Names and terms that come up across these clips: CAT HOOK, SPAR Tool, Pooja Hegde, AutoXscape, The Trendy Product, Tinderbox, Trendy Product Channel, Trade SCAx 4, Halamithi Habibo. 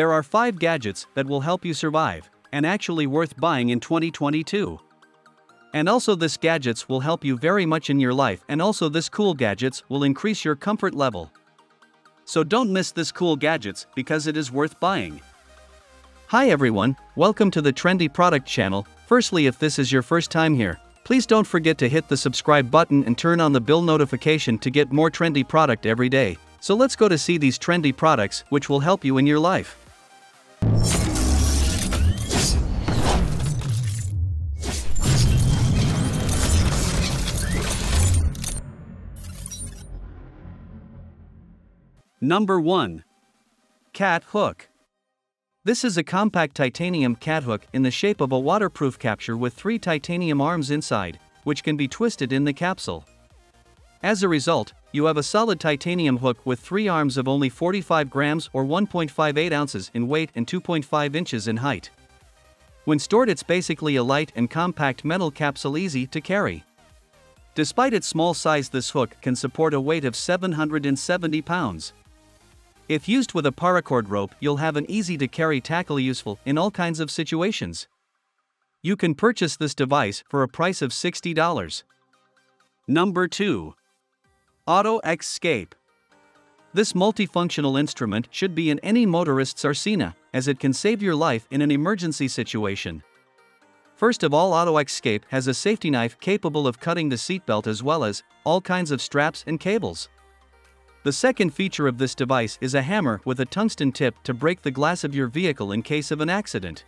There are 5 gadgets that will help you survive and actually worth buying in 2022. And also this gadgets will help you very much in your life, and also this cool gadgets will increase your comfort level. So don't miss this cool gadgets because it is worth buying. Hi everyone, welcome to the Trendy Product Channel. Firstly, if this is your first time here, please don't forget to hit the subscribe button and turn on the bell notification to get more trendy product every day. So let's go to see these trendy products which will help you in your life. Number 1. CAT HOOK. This is a compact titanium cat hook in the shape of a waterproof capture with 3 titanium arms inside, which can be twisted in the capsule. As a result, you have a solid titanium hook with 3 arms of only 45 grams or 1.58 ounces in weight and 2.5 inches in height. When stored, it's basically a light and compact metal capsule, easy to carry. Despite its small size, this hook can support a weight of 770 pounds. If used with a paracord rope, you'll have an easy-to-carry tackle useful in all kinds of situations. You can purchase this device for a price of $60. Number 2. AutoXscape. This multifunctional instrument should be in any motorist's arsenal, as it can save your life in an emergency situation. First of all, AutoXscape has a safety knife capable of cutting the seatbelt as well as all kinds of straps and cables. The second feature of this device is a hammer with a tungsten tip to break the glass of your vehicle in case of an accident.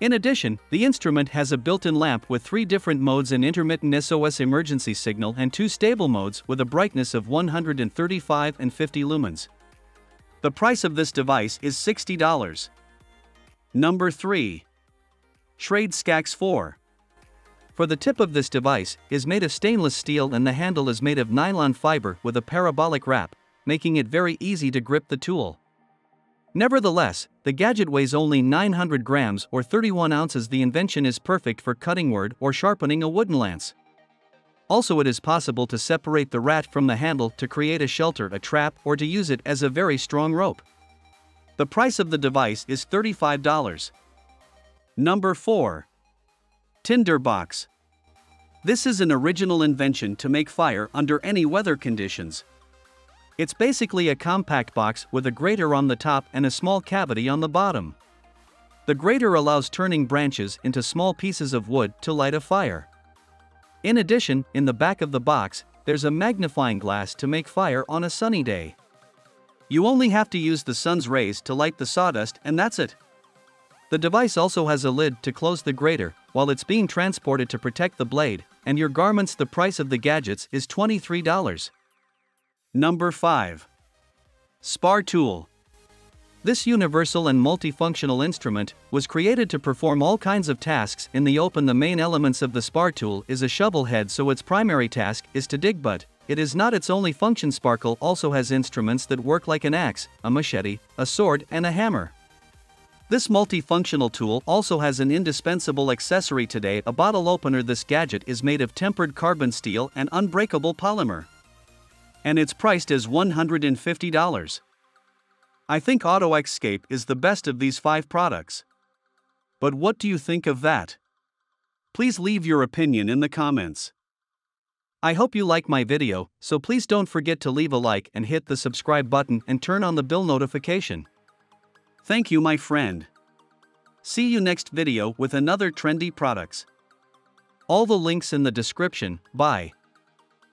In addition, the instrument has a built-in lamp with 3 different modes: an intermittent SOS emergency signal and 2 stable modes with a brightness of 135 and 50 lumens. The price of this device is $60. Number 3. Trade SCAx 4. For the tip of this device is made of stainless steel and the handle is made of nylon fiber with a parabolic wrap, making it very easy to grip the tool. Nevertheless, the gadget weighs only 900 grams or 31 ounces. The invention is perfect for cutting wood or sharpening a wooden lance. Also, it is possible to separate the rat from the handle to create a shelter, a trap, or to use it as a very strong rope. The price of the device is $35. Number 4. Tinderbox. This is an original invention to make fire under any weather conditions. It's basically a compact box with a grater on the top and a small cavity on the bottom. The grater allows turning branches into small pieces of wood to light a fire. In addition, in the back of the box, there's a magnifying glass to make fire on a sunny day. You only have to use the sun's rays to light the sawdust, and that's it. The device also has a lid to close the grater while it's being transported to protect the blade and your garments. The price of the gadgets is $23. Number 5. SPAR Tool. This universal and multifunctional instrument was created to perform all kinds of tasks in the open. The main elements of the SPAR Tool is a shovel head, so its primary task is to dig, but it is not its only function. Sparkle also has instruments that work like an axe, a machete, a sword, and a hammer. This multifunctional tool also has an indispensable accessory today, a bottle opener. This gadget is made of tempered carbon steel and unbreakable polymer. And it's priced as $150. I think AutoXscape is the best of these 5 products. But what do you think of that? Please leave your opinion in the comments. I hope you like my video, so please don't forget to leave a like and hit the subscribe button and turn on the bell notification. Thank you, my friend. See you next video with another trendy products. All the links in the description. Bye.